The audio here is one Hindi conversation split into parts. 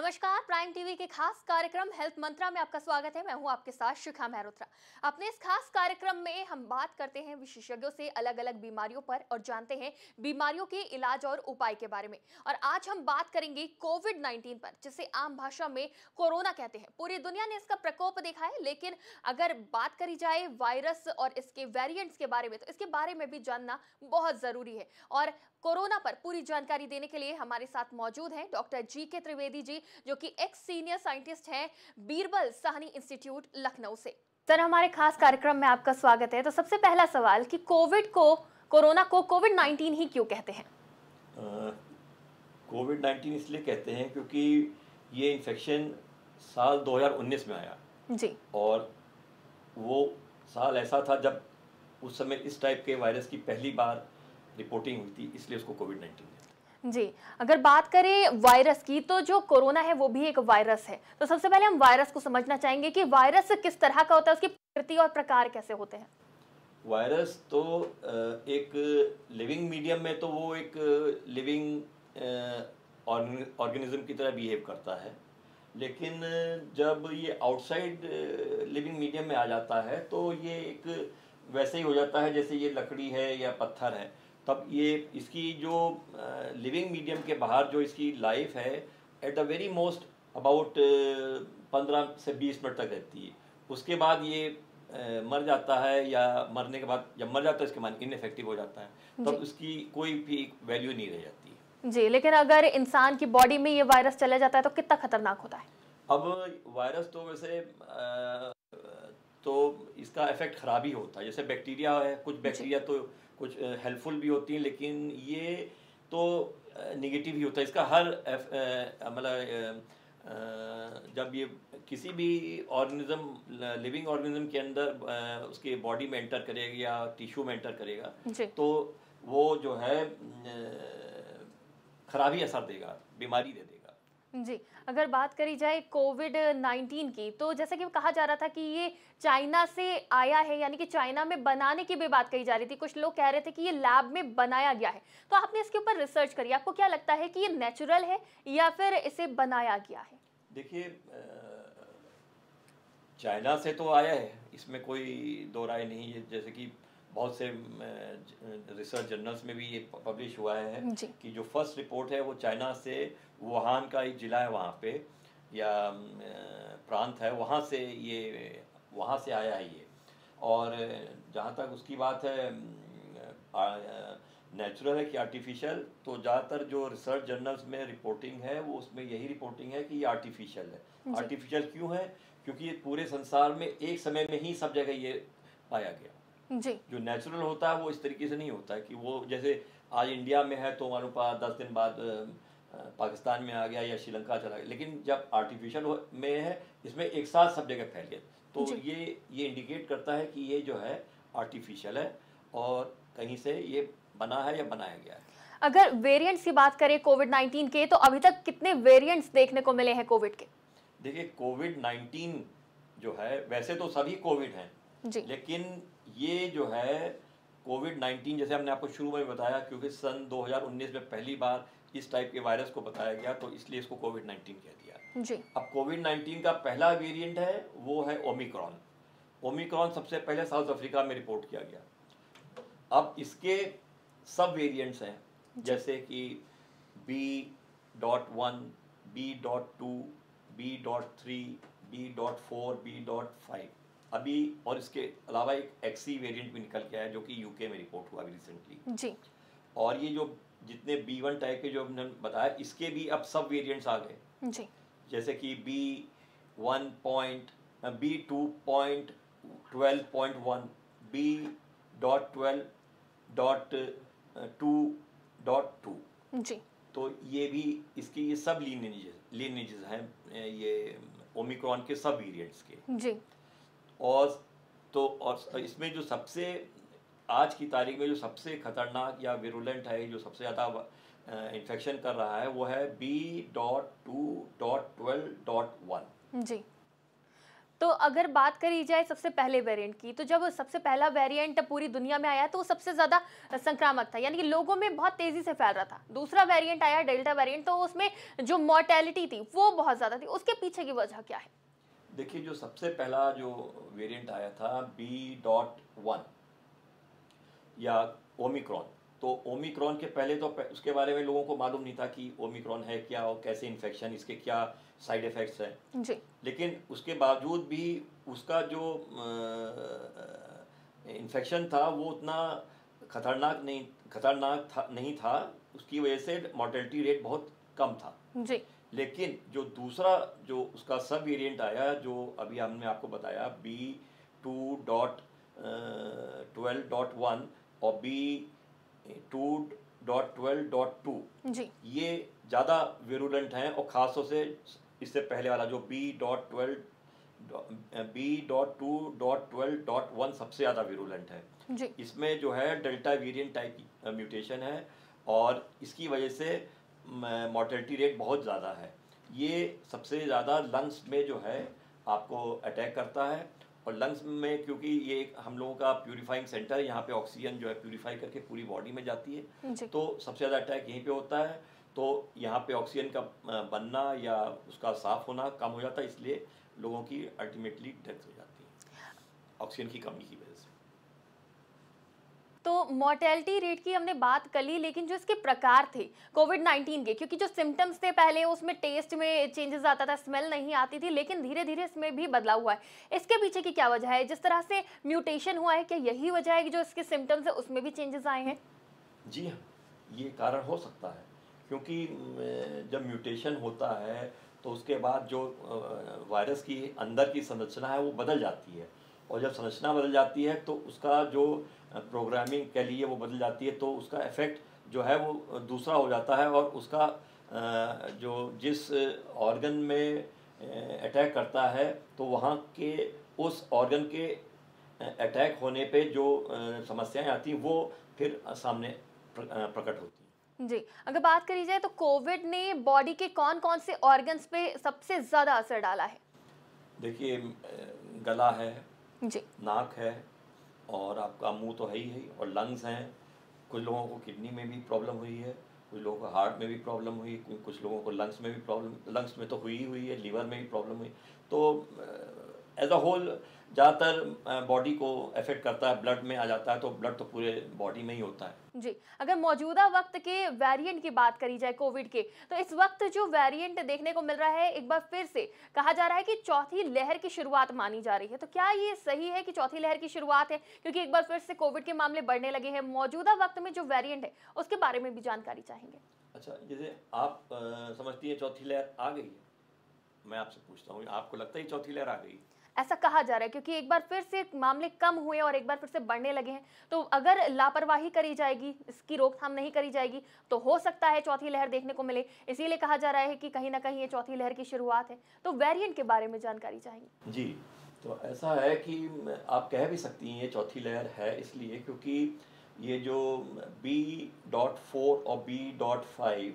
नमस्कार, प्राइम टीवी के खास कार्यक्रम हेल्थ मंत्रा में आपका स्वागत है। मैं हूं आपके साथ शिखा मेहरोत्रा। अपने इस खास कार्यक्रम में हम बात करते हैं विशेषज्ञों से अलग अलग बीमारियों पर और जानते हैं बीमारियों के इलाज और उपाय के बारे में। और आज हम बात करेंगे कोविड-19 पर, जिसे आम भाषा में कोरोना कहते हैं। पूरी दुनिया ने इसका प्रकोप देखा है, लेकिन अगर बात करी जाए वायरस और इसके वेरिएंट्स के बारे में तो इसके बारे में भी जानना बहुत जरूरी है। और कोरोना पर पूरी जानकारी देने के लिए हमारे साथ मौजूद हैं डॉक्टर जी.के. त्रिवेदी जी, जो कि एक्स सीनियर साइंटिस्ट हैं बीरबल साहनी इंस्टीट्यूट लखनऊ से। सर, हमारे खास कार्यक्रम में आपका स्वागत है। तो सबसे पहला सवाल कि कोरोना को कोविड-19 ही क्यों कहते हैं? कोविड-19 इसलिए कहते हैं क्योंकि ये इन्फेक्शन साल 2019 में आया जी, और वो साल ऐसा था जब उस समय इस टाइप के वायरस की पहली बार रिपोर्टिंग हुई थी, इसलिए उसको कोविड-19 जी। अगर बात करें वायरस की तो जो कोरोना है वो भी एक वायरस है, तो सबसे पहले हम वायरस को समझना चाहेंगे कि वायरस किस तरह का होता है, उसकी प्रकृति और प्रकार कैसे होते हैं। वायरस तो एक लिविंग मीडियम में तो वो एक लिविंग ऑर्गेनिज्म की तरह बिहेव करता है, लेकिन जब ये आउटसाइड लिविंग मीडियम में आ जाता है तो ये एक वैसे ही हो जाता है जैसे ये लकड़ी है या पत्थर है। तब ये इसकी जो लिविंग मीडियम के बाहर जो इसकी लाइफ है at the very most about 15 से 20 मिनट तक रहती है। उसके बाद ये मर जाता है, या मरने के बाद जब मर जाता है इसके मान इनफेक्टिव हो जाता है, तब उसकी कोई भी वैल्यू नहीं रह जाती जी। लेकिन अगर इंसान की बॉडी में ये वायरस चला जाता है तो कितना खतरनाक होता है? अब वायरस तो वैसे तो इसका इफेक्ट खराब ही होता है, जैसे बैक्टीरिया है, कुछ बैक्टीरिया तो कुछ हेल्पफुल भी होती हैं, लेकिन ये तो निगेटिव ही होता है इसका हर मतलब जब ये किसी भी ऑर्गेनिज्म लिविंग ऑर्गेनिज्म के अंदर उसके बॉडी में एंटर करेगा या टिश्यू में एंटर करेगा तो वो जो है खराब ही असर देगा, बीमारी दे देगा जी। अगर बात करी जाए कोविड-19 की तो जैसे कि कहा जा रहा था कि ये चाइना से आया है, यानी कि चाइना में बनाने की भी बात कही जा रही थी। कुछ लोग कह रहे थे कि ये लैब में बनाया गया है, तो आपने इसके ऊपर रिसर्च करी, आपको क्या लगता है कि ये नेचुरल है या फिर इसे बनाया गया है? देखिए, चाइना से तो आया है, इसमें कोई दो राय नहीं है। जैसे कि बहुत से रिसर्च जर्नल्स में भी ये पब्लिश हुआ है कि जो फर्स्ट रिपोर्ट है वो चाइना से, वुहान का एक जिला है वहाँ पे या प्रांत है, वहाँ से आया है ये। और जहाँ तक उसकी बात है नेचुरल है कि आर्टिफिशियल, तो ज़्यादातर जो रिसर्च जर्नल्स में रिपोर्टिंग है वो उसमें यही रिपोर्टिंग है कि ये आर्टिफिशियल है। आर्टिफिशियल क्यों है? क्योंकि ये पूरे संसार में एक समय में ही सब जगह ये पाया गया जी। जो नेचुरल होता है वो इस तरीके से नहीं होता है कि वो जैसे आज इंडिया में है तो हमारे पास 10 दिन बाद पाकिस्तान में आ गया या श्रीलंका चला गया, लेकिन जब आर्टिफिशियल में है इसमें एक साथ सब जगह फैल गया, तो ये इंडिकेट करता है कि ये जो है आर्टिफिशियल है और कहीं से ये बना है या बनाया गया है। अगर वेरिएंट्स की बात करें कोविड-19 के, तो अभी तक कितने वेरिएंट्स देखने को मिले हैं कोविड के? देखिए, कोविड-19 जो है वैसे तो सभी कोविड हैं जी, लेकिन ये जो है कोविड-19 जैसे हमने आपको शुरू में बताया, क्योंकि सन 2019 में पहली बार इस टाइप के वायरस को बताया गया तो इसलिए इसको कोविड-19 कह दिया जी। अब कोविड-19 का पहला वेरिएंट है वो है ओमिक्रॉन। ओमिक्रॉन सबसे पहले साउथ अफ्रीका में रिपोर्ट किया गया। अब इसके सब वेरिएंट्स हैं जैसे कि B.1, B.2, B.3, B.4, B.5 अभी, और इसके अलावा एक एक्सी वेरिएंट भी निकल के आया जो कि यूके में रिपोर्ट हुआ रिसेंटली जी। और ये जो जितने B1 टाइप के जो हमने बताया इसके भी अब सब वेरिएंट्स आ गए जी, जैसे कि B.2.12.1, B.12.2.2 जी। तो ये भी इसकी ये सब लीनिजेस हैं, ये ओमिक्रॉन के सब वेरिएंट्स के जी। और इसमें जो सबसे आज की तारीख में जो सबसे खतरनाक या विरुलेंट है, जो सबसे ज़्यादा इन्फेक्शन कर रहा है वो है B.2.12.1 जी। तो अगर बात करी जाए सबसे पहले वेरिएंट की, तो जब सबसे पहला वेरिएंट पूरी दुनिया में आया तो वो सबसे ज़्यादा संक्रामक था, यानी कि लोगों में बहुत तेज़ी से फैल रहा था। दूसरा वेरिएंट आया डेल्टा वेरिएंट, तो उसमें जो मॉर्टेलिटी थी वो बहुत ज़्यादा थी। उसके पीछे की वजह क्या है? देखिए, जो सबसे पहला जो वेरिएंट आया था B.1 या ओमिक्रॉन, तो ओमिक्रॉन के पहले तो उसके बारे में लोगों को मालूम नहीं था कि ओमिक्रॉन है क्या और कैसे इन्फेक्शन, इसके क्या साइड इफ़ेक्ट्स हैं जी। लेकिन उसके बावजूद भी उसका जो इन्फेक्शन था वो उतना खतरनाक नहीं था, उसकी वजह से मॉर्टेलिटी रेट बहुत कम था जी। लेकिन जो दूसरा जो उसका सब वेरिएंट आया, जो अभी हमने आपको बताया B.2.12.1 और B.2.12.2 जी, ये ज़्यादा वेरुलेंट हैं और ख़ास तौर से इससे पहले वाला जो B.2.12.1 सबसे ज़्यादा वेरुलेंट है जी। इसमें जो है डेल्टा वेरिएंट टाइप की म्यूटेशन है और इसकी वजह से मॉर्टेलिटी रेट बहुत ज़्यादा है। ये सबसे ज़्यादा लंग्स में जो है आपको अटैक करता है, और लंग्स में क्योंकि ये हम लोगों का प्यूरिफाइंग सेंटर, यहाँ पे ऑक्सीजन जो है प्यूरिफाई करके पूरी बॉडी में जाती है, तो सबसे ज़्यादा अटैक यहीं पे होता है। तो यहाँ पे ऑक्सीजन का बनना या उसका साफ होना कम हो जाता है, इसलिए लोगों की अल्टीमेटली डेथ हो जाती है ऑक्सीजन की कमी की वजह से। तो मॉर्टेलिटी रेट की हमने बात कर ली, लेकिन जो इसके प्रकार थे कोविड-19 के, क्योंकि जो सिम्टम्स थे पहले उसमें टेस्ट में चेंजेस आता था, स्मेल नहीं आती थी, लेकिन धीरे धीरे इसमें भी बदलाव हुआ है। इसके पीछे की क्या वजह है? जिस तरह से म्यूटेशन हुआ है, क्या यही वजह है कि जो इसके सिम्टम्स है उसमें भी चेंजेस आए हैं? जी हाँ, ये कारण हो सकता है, क्योंकि जब म्यूटेशन होता है तो उसके बाद जो वायरस की अंदर की संरचना है वो बदल जाती है, और जब संरचना बदल जाती है तो उसका जो प्रोग्रामिंग के लिए वो बदल जाती है, तो उसका इफेक्ट जो है वो दूसरा हो जाता है, और उसका जो जिस ऑर्गन में अटैक करता है तो वहाँ के उस ऑर्गन के अटैक होने पे जो समस्याएं आती हैं वो फिर सामने प्रकट होती हैं जी। अगर बात करी जाए तो कोविड ने बॉडी के कौन कौन से ऑर्गन्स पे सबसे ज़्यादा असर डाला है? देखिए, गला है जी, नाक है, और आपका मुंह तो है ही है, और लंग्स हैं। कुछ लोगों को किडनी में भी प्रॉब्लम हुई है, कुछ लोगों को हार्ट में भी प्रॉब्लम हुई, कुछ लोगों को लंग्स में भी प्रॉब्लम, लंग्स में तो हुई है, लीवर में भी प्रॉब्लम हुई। तो एज अ होल ज़्यादातर बॉडी को अफेक्ट करता है, ब्लड में आ जाता है, तो ब्लड तो पूरे बॉडी में ही होता है जी। अगर मौजूदा वक्त के वेरिएंट की बात करी जाए कोविड के, तो इस वक्त जो वेरिएंट देखने को मिल रहा है, एक बार फिर से कहा जा रहा है कि चौथी लहर की शुरुआत मानी जा रही है। तो क्या ये सही है कि चौथी लहर की शुरुआत है, क्योंकि एक बार फिर से कोविड के मामले बढ़ने लगे हैं? मौजूदा वक्त में जो वेरिएंट है उसके बारे में भी जानकारी चाहेंगे। अच्छा, जैसे आप समझती हैं चौथी लहर आ गई है, मैं आपसे पूछता हूँ, आपको लगता है चौथी लहर आ गई? ऐसा कहा जा रहा है, क्योंकि एक बार फिर से मामले कम हुए और एक बार फिर से बढ़ने लगे हैं, तो अगर लापरवाही करी जाएगी, इसकी रोकथाम नहीं करी जाएगी, तो हो सकता है चौथी लहर देखने को मिले। इसीलिए कहा जा रहा है कि कहीं ना कहीं ये चौथी लहर की शुरुआत है। तो वेरिएंट के बारे में जानकारी चाहेंगे जी। तो ऐसा है कि आप कह भी सकती हैं ये चौथी लहर है, इसलिए क्योंकि ये जो B.4 और B.5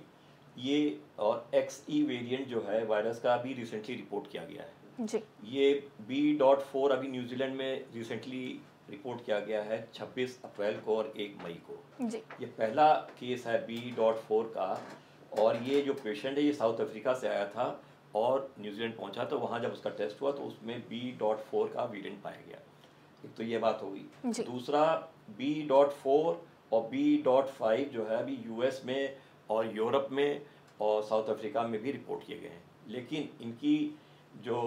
ये और XE वेरिएंट जो है वायरस का अभी रिसेंटली रिपोर्ट किया गया है जी। ये B.4 अभी न्यूजीलैंड में रिसेंटली रिपोर्ट किया गया है 26 अप्रैल को और 1 मई को जी। ये पहला केस है B.4 का, और ये जो पेशेंट है ये साउथ अफ्रीका से आया था और न्यूजीलैंड पहुंचा, तो वहाँ जब उसका टेस्ट हुआ तो उसमें B.4 का वेरिएंट पाया गया। एक तो ये बात हो गई। दूसरा, B.4 और B.5 जो है अभी US में और यूरोप में और साउथ अफ्रीका में भी रिपोर्ट किए गए हैं, लेकिन इनकी जो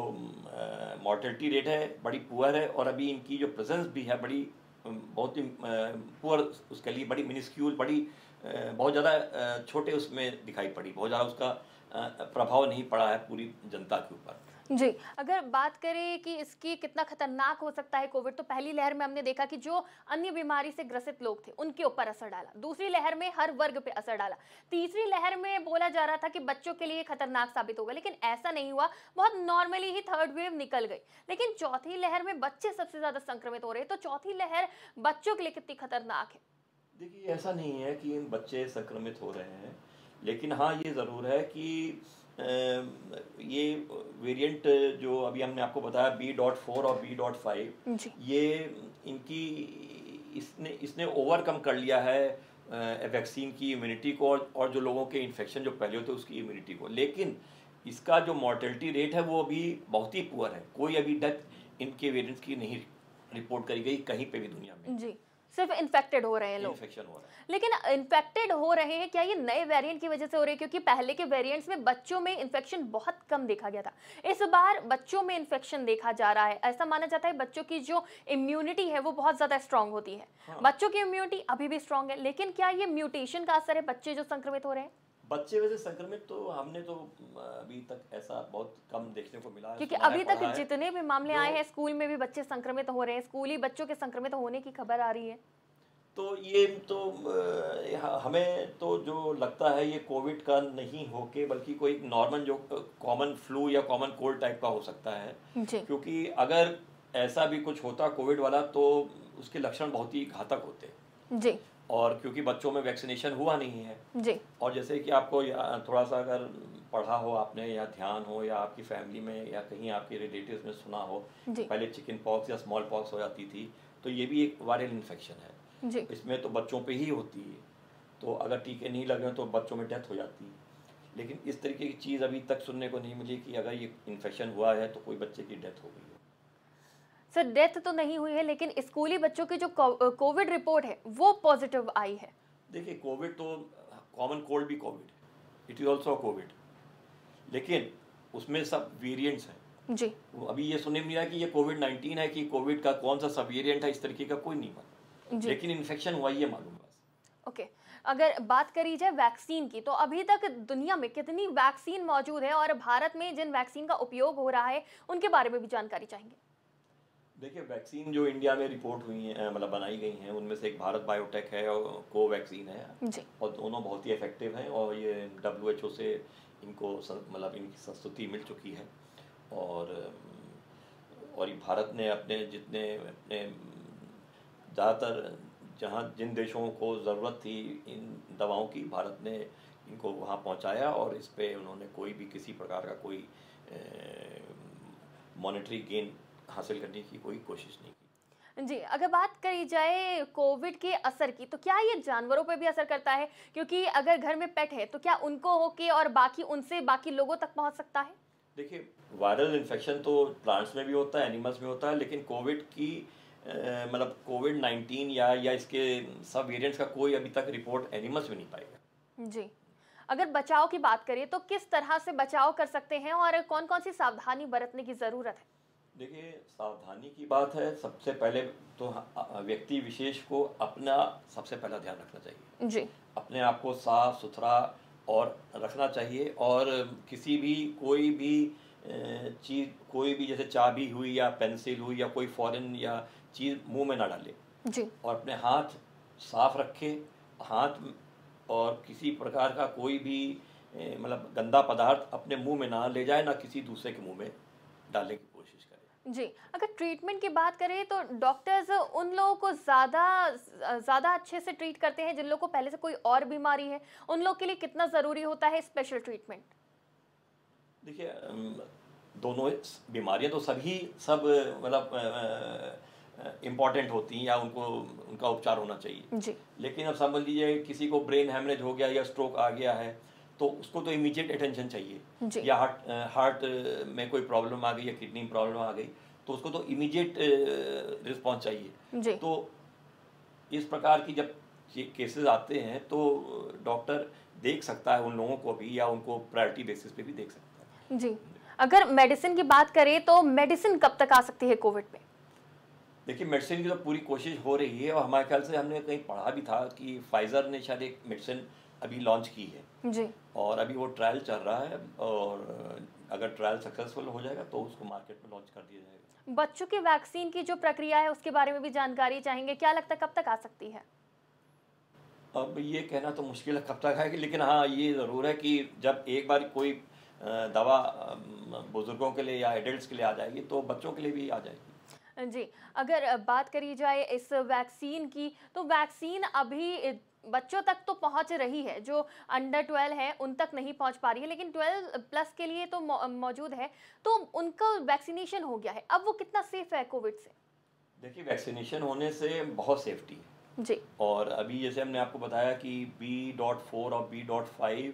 मॉर्टेलिटी रेट है बड़ी पुअर है, और अभी इनकी जो प्रेजेंस भी है बड़ी बहुत ही पुअर, उसके लिए बड़ी मिनिस्क्यूल, बड़ी बहुत ज़्यादा छोटे उसमें दिखाई पड़ी, बहुत ज़्यादा उसका प्रभाव नहीं पड़ा है पूरी जनता के ऊपर जी। अगर बात करें कि इसकी कितना खतरनाक हो सकता है कोविड, तो पहली लहर में हमने देखा कि जो अन्य बीमारी से ग्रसित लोग थे उनके ऊपर असर डाला, दूसरी लहर में हर वर्ग पे असर डाला, तीसरी लहर में बोला जा रहा था कि बच्चों के लिए खतरनाक साबित होगा, लेकिन ऐसा नहीं हुआ, बहुत नॉर्मली ही थर्ड वेव निकल गई। लेकिन चौथी लहर में बच्चे सबसे ज़्यादा संक्रमित हो रहे, तो चौथी लहर बच्चों के लिए कितनी खतरनाक है? देखिए, ऐसा नहीं है कि बच्चे संक्रमित हो रहे हैं, लेकिन हाँ ये ज़रूर है कि ये वेरिएंट जो अभी हमने आपको बताया B.4 और B.5 ये इनकी इसने ओवरकम कर लिया है वैक्सीन की इम्यूनिटी को और जो लोगों के इन्फेक्शन जो पहले होते हैं उसकी इम्यूनिटी को। लेकिन इसका जो मॉर्टेलिटी रेट है वो अभी बहुत ही पुअर है, कोई अभी डेथ इनके वेरिएंट्स की नहीं रिपोर्ट करी गई कहीं पे भी दुनिया में। जी, सिर्फ इन्फेक्टेड हो रहे हैं लोग, इन्फेक्शन हो रहा है। लेकिन इन्फेक्टेड हो रहे हैं क्या ये नए वेरिएंट की वजह से हो रहे हैं? क्योंकि पहले के वेरिएंट्स में बच्चों में इन्फेक्शन बहुत कम देखा गया था, इस बार बच्चों में इन्फेक्शन देखा जा रहा है। ऐसा माना जाता है बच्चों की जो इम्यूनिटी है वो बहुत ज़्यादा स्ट्रांग होती है। हाँ। बच्चों की इम्यूनिटी अभी भी स्ट्रांग है, लेकिन क्या ये म्यूटेशन का असर है, बच्चे जो संक्रमित हो रहे हैं? बच्चे वैसे संक्रमित तो हमने तो अभी तक ऐसा बहुत कम देखने को मिला है, क्योंकि अभी तक जितने भी मामले आए हैं स्कूल में भी बच्चे संक्रमित हो रहे हैं, स्कूली बच्चों के संक्रमित होने की खबर आ रही है। तो ये तो हमें तो जो लगता है ये कोविड का नहीं होके बल्कि कोई नॉर्मल जो कॉमन फ्लू या कॉमन कोल्ड टाइप का हो सकता है, क्योंकि अगर ऐसा भी कुछ होता कोविड वाला तो उसके लक्षण बहुत ही घातक होते जी, और क्योंकि बच्चों में वैक्सीनेशन हुआ नहीं है जी। और जैसे कि आपको थोड़ा सा अगर पढ़ा हो आपने या ध्यान हो या आपकी फैमिली में या कहीं आपके रिलेटिव्स में सुना हो, पहले चिकन पॉक्स या स्मॉल पॉक्स हो जाती थी, तो ये भी एक वायरल इन्फेक्शन है जी। इसमें तो बच्चों पे ही होती है, तो अगर टीके नहीं लगे तो बच्चों में डेथ हो जाती है। लेकिन इस तरीके की चीज़ अभी तक सुनने को नहीं मिली कि अगर ये इन्फेक्शन हुआ है तो कोई बच्चे की डेथ हो गई हो। सर, डेथ तो नहीं हुई है, लेकिन स्कूली बच्चों की जो कोविड रिपोर्ट है वो पॉजिटिव आई है। देखिए, कोविड तो कॉमन कोल्ड भी Covid, it is also Covid, लेकिन उसमें सब वेरिएंट्स हैं जी। अभी ये सुनने में आया कि ये कोविड-19 है कि कोविड का कौन सा सब वेरिएंट है, इस तरीके का कोई नहीं मालूम, लेकिन इन्फेक्शन हुआ ये मालूम बस। ओके, अगर बात करी जाए वैक्सीन की तो अभी तक दुनिया में कितनी वैक्सीन मौजूद है और भारत में जिन वैक्सीन का उपयोग हो रहा है उनके बारे में भी जानकारी चाहेंगे। देखिए, वैक्सीन जो इंडिया में रिपोर्ट हुई हैं मतलब बनाई गई हैं उनमें से एक भारत बायोटेक है और कोवैक्सीन है जी। और दोनों बहुत ही इफेक्टिव हैं और ये WHO से इनको मतलब इनकी संस्तुति मिल चुकी है। और भारत ने अपने ज़्यादातर जहाँ जिन देशों को ज़रूरत थी इन दवाओं की, भारत ने इनको वहाँ पहुँचाया और इस पर उन्होंने कोई भी किसी प्रकार का कोई मॉनेटरी गेन हासिल करने की कोई कोशिश नहीं की जी। अगर बात करी जाए कोविड के असर की तो क्या ये जानवरों पर भी असर करता है? क्योंकि अगर घर में पेट है तो क्या उनको होके और बाकी लोगों तक पहुंच सकता है? देखिए, वायरल इन्फेक्शन तो प्लांट्स में भी होता है, एनिमल्स में होता है, लेकिन कोविड की मतलब कोविड-19 या इसके सब वेरिएंट्स का कोई अभी तक रिपोर्ट एनिमल्स में नहीं पाएगा जी। अगर बचाव की बात करें तो किस तरह से बचाव कर सकते हैं और कौन कौन सी सावधानी बरतने की ज़रूरत है? देखिए, सावधानी की बात है, सबसे पहले तो व्यक्ति विशेष को अपना सबसे पहला ध्यान रखना चाहिए जी। अपने आप को साफ सुथरा और रखना चाहिए और किसी भी कोई भी चीज़, कोई भी जैसे चाबी हुई या पेंसिल हुई या कोई फॉरेन या चीज़ मुंह में ना डाले जी। और अपने हाथ साफ रखे, हाथ और किसी प्रकार का कोई भी मतलब गंदा पदार्थ अपने मुंह में ना ले जाए, ना किसी दूसरे के मुंह में डालने की कोशिश करें जी। अगर ट्रीटमेंट की बात करें तो डॉक्टर्स उन लोगों को ज़्यादा अच्छे से ट्रीट करते हैं जिन लोगों को पहले से कोई और बीमारी है, उन लोगों के लिए कितना ज़रूरी होता है स्पेशल ट्रीटमेंट? देखिए, दोनों बीमारियां तो सब मतलब इम्पॉर्टेंट होती हैं या उनका उपचार होना चाहिए जी। लेकिन अब समझ लीजिए किसी को ब्रेन हैमरेज हो गया या स्ट्रोक आ गया है तो उसको तो इमीडिएट अटेंशन चाहिए, या हार्ट में कोई प्रॉब्लम आ गई या किडनी में प्रॉब्लम आ गई तो उसको तो इमीडिएट रिस्पॉन्स चाहिए। तो इस प्रकार की जब केसेस आते हैं तो डॉक्टर देख सकता है उन लोगों को भी या उनको प्रायोरिटी बेसिस पे भी देख सकता है जी। अगर मेडिसिन की बात करें तो मेडिसिन कब तक आ सकती है कोविड में? देखिए, मेडिसिन की तो पूरी कोशिश हो रही है और हमारे ख्याल से हमने कहीं पढ़ा भी था कि फाइजर ने शायद एक मेडिसिन अभी लॉन्च की है जी। और अभी वो ट्रायल चल रहा है और अगर ट्रायल सक्सेसफुल हो जाएगा तो उसको मार्केट में लॉन्च कर दिया जाएगा। बच्चों की वैक्सीन की जो प्रक्रिया है उसके बारे में भी जानकारी चाहेंगे, क्या लगता है कब तक आ सकती है? अब ये कहना तो मुश्किल है कब तक आएगी, लेकिन हाँ ये ज़रूर है कि जब एक बार कोई दवा बुजुर्गों के लिए या एडल्ट के लिए आ जाएगी तो बच्चों के लिए भी आ जाएगी जी। अगर बात करी जाए इस वैक्सीन की तो वैक्सीन अभी बच्चों तक तो पहुंच रही है, जो अंडर 12 है उन तक नहीं पहुंच पा रही है, लेकिन 12 प्लस के लिए तो मौजूद है, तो उनका वैक्सीनेशन हो गया है। अब वो कितना सेफ है कोविड से? देखिए, वैक्सीनेशन होने से बहुत सेफ्टी है जी। और अभी जैसे हमने आपको बताया कि B.4 और B.5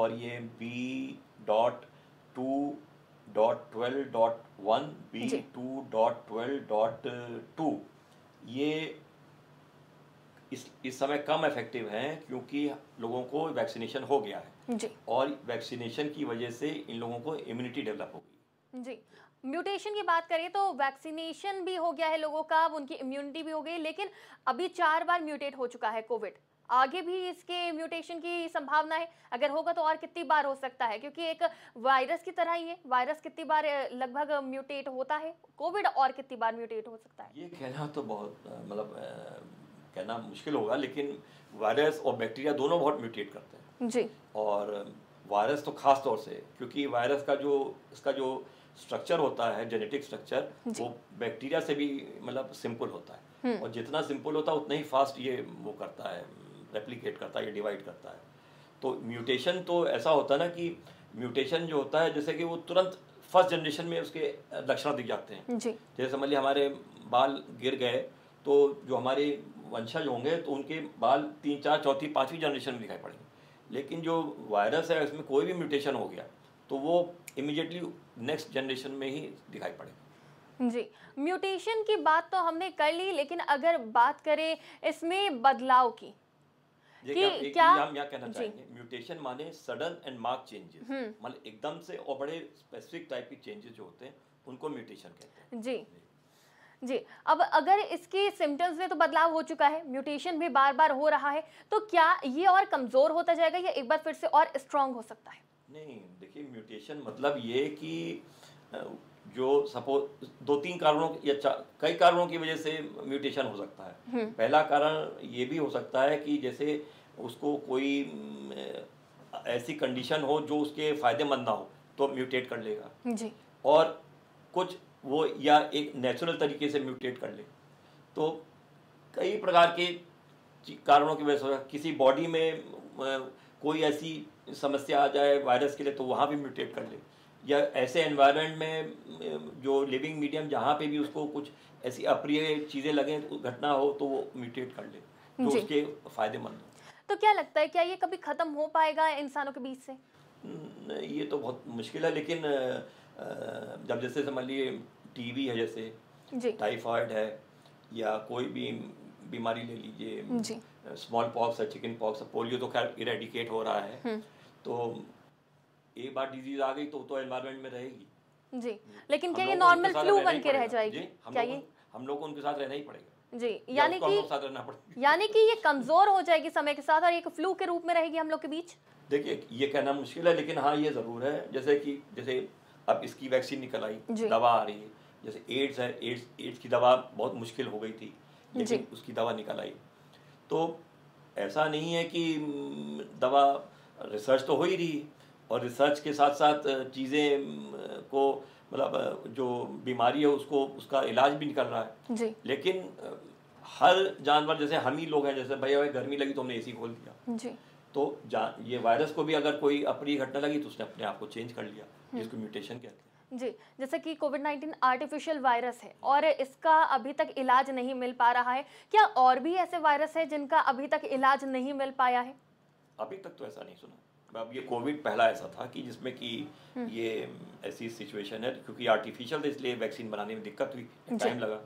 और ये B.2.12.1 B.2.12.2 ये इस समय कम इफेक्टिव हैं क्योंकि लोगों को वैक्सीनेशन हो गया है जी। और वैक्सीनेशन की वजह से इन लोगों को इम्यूनिटी डेवलप होगी जी। म्यूटेशन की बात करें तो वैक्सीनेशन भी हो गया है लोगों का, अब उनकी इम्यूनिटी भी हो गई, लेकिन अभी 4 बार म्यूटेट हो चुका है कोविड, आगे भी इसके म्यूटेशन की संभावना है, अगर होगा तो और कितनी बार हो सकता है, क्योंकि एक वायरस की तरह ही है, वायरस कितनी बार लगभग म्यूटेट होता है, कोविड और कितनी बार म्यूटेट हो सकता है, ये कहना तो बहुत मतलब कहना मुश्किल होगा, लेकिन वायरस और बैक्टीरिया दोनों बहुत म्यूटेट करते हैं जी। और वायरस तो खास तौर से, क्योंकि वायरस का जो इसका जो स्ट्रक्चर होता है, जेनेटिक स्ट्रक्चर, वो बैक्टीरिया से भी मतलब सिंपल होता है, और जितना सिंपल होता है उतना ही फास्ट ये वो करता है, रेप्लिकेट करता है, ये डिवाइड करता है। तो म्यूटेशन तो ऐसा होता है ना कि म्यूटेशन जो होता है जैसे कि वो तुरंत फर्स्ट जनरेशन में उसके लक्षण दिख जाते हैं जी। जैसे समझ लिया हमारे बाल गिर गए तो जो हमारे वंशज होंगे तो उनके बाल 3, 4, 4, 5वीं जनरेशन में दिखाई पड़ेंगे, लेकिन जो वायरस है उसमें कोई भी म्यूटेशन हो गया तो वो इमीडिएटली नेक्स्ट जनरेशन में ही दिखाई पड़ेगा जी। म्यूटेशन की बात तो हमने कर ली, लेकिन अगर बात करें इसमें बदलाव की कि क्या हम यहाँ कहना चाहेंगे, म्यूटेशन माने सडन एंड मार्क चेंजेस, मतलब एकदम से और बड़े स्पेसिफिक टाइप के चेंजेस जो होते हैं उनको म्यूटेशन कहते हैं जी जी। अब अगर इसकी सिम्टम्स में तो बदलाव हो चुका है, म्यूटेशन भी बार बार हो रहा है, तो क्या ये और कमज़ोर होता जाएगा या एक बार फिर से और स्ट्रांग हो सकता है? नहीं, देखिए म्यूटेशन मतलब ये कि जो सपोज 2-3 कारणों या कई कारणों की वजह से म्यूटेशन हो सकता है। पहला कारण ये भी हो सकता है कि जैसे उसको कोई ऐसी कंडीशन हो जो उसके फायदेमंद ना हो तो म्यूटेट कर लेगा जी। और कुछ वो या एक नेचुरल तरीके से म्यूटेट कर ले, तो कई प्रकार के कारणों की वजह से किसी बॉडी में कोई ऐसी समस्या आ जाए वायरस के लिए तो वहाँ भी म्यूटेट कर ले, या ऐसे एनवायरनमेंट में जो लिविंग मीडियम जहाँ पे भी उसको कुछ ऐसी अप्रिय चीज़ें लगें, घटना हो तो वो म्यूटेट कर ले जो उसके फायदेमंद हो। तो क्या लगता है क्या ये कभी ख़त्म हो पाएगा इंसानों के बीच से? ये तो बहुत मुश्किल है, लेकिन जब जैसे समझ लीजिए टीवी है, जैसे टाइफाइड है, या कोई भी बीमारी ले लीजिए, स्मॉल पॉक्स है, चिकन पॉक्स है, पोलियो तो खैर इरेडिकेट हो रहा है, तो एक बार डिजीज आ गई तो एनवायरनमेंट में रहेगी जी। लेकिन क्या ये नॉर्मल फ्लू बन के रह जाएगी? क्या ये हम लोग को उनके साथ रहना ही पड़ेगा जी, यानी कि ये कमजोर हो जाएगी समय के साथ और एक फ्लू के रूप में रहेगी हम लोग के बीच? देखिए ये कहना मुश्किल है, लेकिन हाँ ये जरूर है, जैसे कि जैसे अब इसकी वैक्सीन निकल आई, दवा आ रही है, जैसे एड्स है, एड्स की दवा बहुत मुश्किल हो गई थी लेकिन उसकी दवा निकल आई, तो ऐसा नहीं है कि दवा, रिसर्च तो हो ही रही और रिसर्च के साथ साथ चीज़ें को मतलब जो बीमारी है उसको उसका इलाज भी निकल रहा है जी। लेकिन हर जानवर, जैसे हम ही लोग हैं, जैसे भैया गर्मी लगी तो हमने AC खोल दिया जी। तो ये वायरस को भी अगर कोई अप्रिय घटना लगी तो उसने अपने आप को चेंज कर लिया, जिसको म्यूटेशन कहते हैं जी। जैसे कि कोविड-19 आर्टिफिशियल वायरस है और इसका अभी तक इलाज नहीं मिल पा रहा है, क्या और भी ऐसे वायरस है जिनका अभी तक इलाज नहीं मिल पाया है? अभी तक तो ऐसा नहीं सुना। अब ये कोविड पहला ऐसा था कि जिसमें कि ये ऐसी सिचुएशन है, क्योंकि आर्टिफिशियल था इसलिए वैक्सीन बनाने में दिक्कत हुई, टाइम लगा,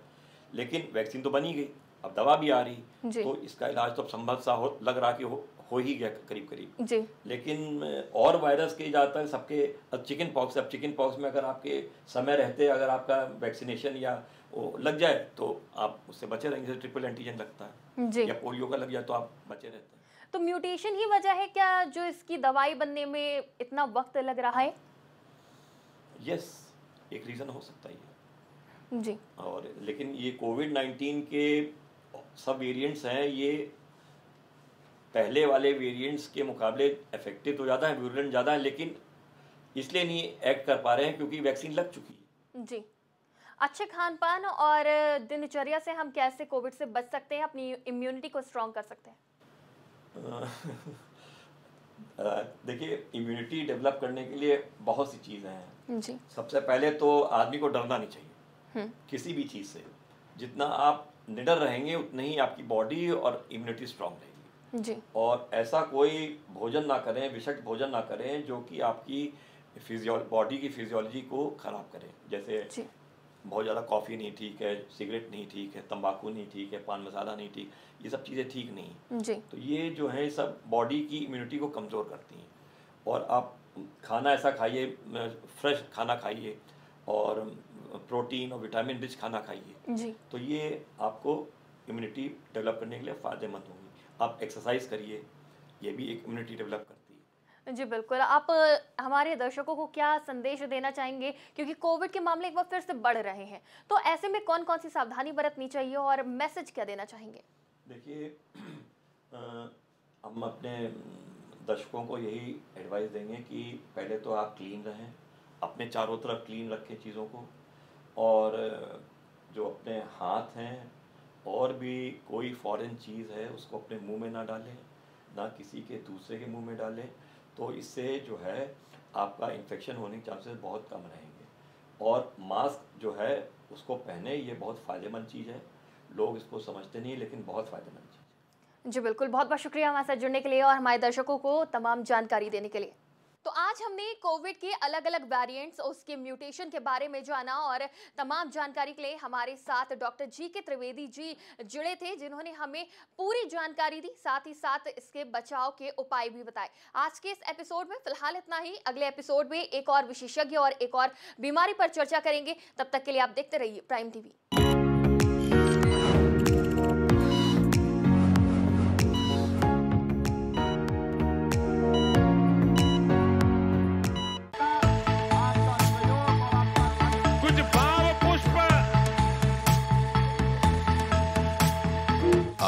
लेकिन वैक्सीन तो बनी गई, अब दवा भी आ रही, तो इसका इलाज तो संभव सा लग रहा कि हो ही गया करीब करीब जी। लेकिन और वायरस के जाता है सबके, चिकन पॉक्स, अब चिकन पॉक्स में अगर आपके समय रहते अगर आपका वैक्सीनेशन या लग जाए तो आप उससे बचे रहेंगे, जैसे ट्रिपल एंटीजन लगता है जी, या पोलियो का लग जाए तो आप बचे रहते हैं। तो म्यूटेशन ही वजह है क्या जो इसकी दवाई बनने में इतना वक्त लग रहा है? यस, एक रीज़न हो सकता है जी। और लेकिन ये कोविड-19 के सब वेरियंट्स हैं, ये पहले वाले वेरिएंट्स के मुकाबले इफेक्टिव तो ज़्यादा है, व्यूरेंट ज़्यादा है, लेकिन इसलिए नहीं एक्ट कर पा रहे हैं क्योंकि वैक्सीन लग चुकी है जी। अच्छे खान पान और दिनचर्या से हम कैसे कोविड से बच सकते हैं, अपनी इम्यूनिटी को स्ट्रॉन्ग कर सकते हैं? देखिए, इम्यूनिटी डेवलप करने के लिए बहुत सी चीज़ें हैं जी। सबसे पहले तो आदमी को डरना नहीं चाहिए किसी भी चीज़ से। जितना आप निडर रहेंगे उतनी ही आपकी बॉडी और इम्यूनिटी स्ट्रांग रहेगी जी। और ऐसा कोई भोजन ना करें, विषक्त भोजन ना करें जो कि आपकी बॉडी की फिजियोलॉजी को ख़राब करें। जैसे बहुत ज़्यादा कॉफ़ी नहीं ठीक है, सिगरेट नहीं ठीक है, तंबाकू नहीं ठीक है, पान मसाला नहीं ठीक, ये सब चीज़ें ठीक नहीं जी। तो ये जो है सब बॉडी की इम्यूनिटी को कमज़ोर करती हैं। और आप खाना ऐसा खाइए, फ्रेश खाना खाइए और प्रोटीन और विटामिन रिच खाना खाइए जी। तो ये आपको इम्यूनिटी डेवलप करने के लिए फ़ायदेमंद होगी। आप एक्सरसाइज करिए, ये भी एक इम्यूनिटी डेवलप करती है जी। बिल्कुल, आप हमारे दर्शकों को क्या संदेश देना चाहेंगे, क्योंकि कोविड के मामले एक बार फिर से बढ़ रहे हैं, तो ऐसे में कौन कौन सी सावधानी बरतनी चाहिए और मैसेज क्या देना चाहेंगे? देखिए, हम अपने दर्शकों को यही एडवाइस देंगे कि पहले तो आप क्लीन रहें, अपने चारों तरफ क्लीन रखें चीज़ों को, और जो अपने हाथ हैं और भी कोई फॉरेन चीज़ है उसको अपने मुंह में ना डालें, ना किसी के दूसरे के मुंह में डालें। तो इससे जो है आपका इन्फेक्शन होने के चांसेस बहुत कम रहेंगे। और मास्क जो है उसको पहने, ये बहुत फ़ायदेमंद चीज़ है, लोग इसको समझते नहीं लेकिन बहुत फ़ायदेमंद चीज़ है जी। बिल्कुल, बहुत बहुत शुक्रिया हमारे साथ जुड़ने के लिए और हमारे दर्शकों को तमाम जानकारी देने के लिए। तो आज हमने कोविड के अलग अलग वेरिएंट्स, उसके म्यूटेशन के बारे में जाना, और तमाम जानकारी के लिए हमारे साथ डॉक्टर जी.के. त्रिवेदी जी जुड़े थे, जिन्होंने हमें पूरी जानकारी दी, साथ ही साथ इसके बचाव के उपाय भी बताए। आज के इस एपिसोड में फिलहाल इतना ही। अगले एपिसोड में एक और विशेषज्ञ और एक और बीमारी पर चर्चा करेंगे। तब तक के लिए आप देखते रहिए प्राइम टीवी।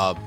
आप